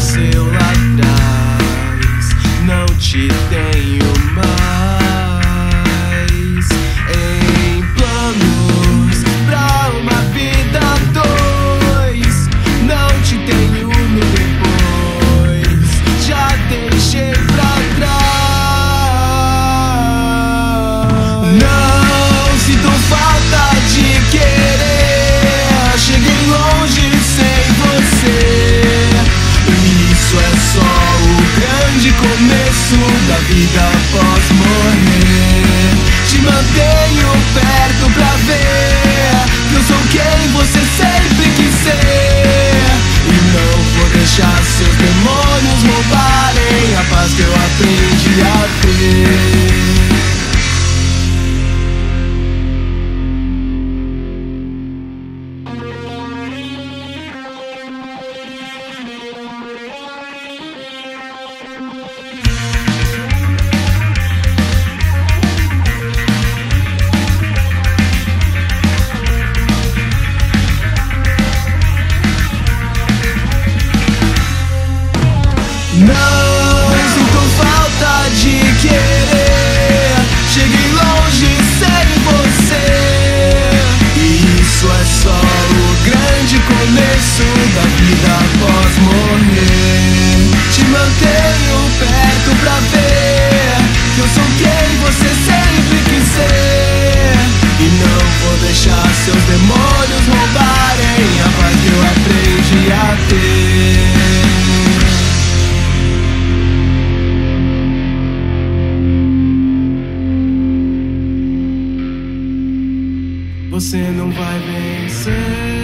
seu atrás, não te tenho mais em planos pra uma vida dois. Não te tenho no depois, já deixei pra trás. Não sinto falta de querer, cheguei longe sem você. Começo da vida após morrer, te mantenho perto pra ver. Eu sou quem você sempre quis ser, e não vou deixar seus demônios roubarem a paz que eu aprendi a ter. Não sinto falta de querer, cheguei longe sem você. E isso é só o grande começo da vida após morrer. Te mantenho perto pra ver que eu sou quem você sempre quis ser, e não vou deixar seus demônios roubarem a paz que eu aprendi a ter. Você não vai vencer.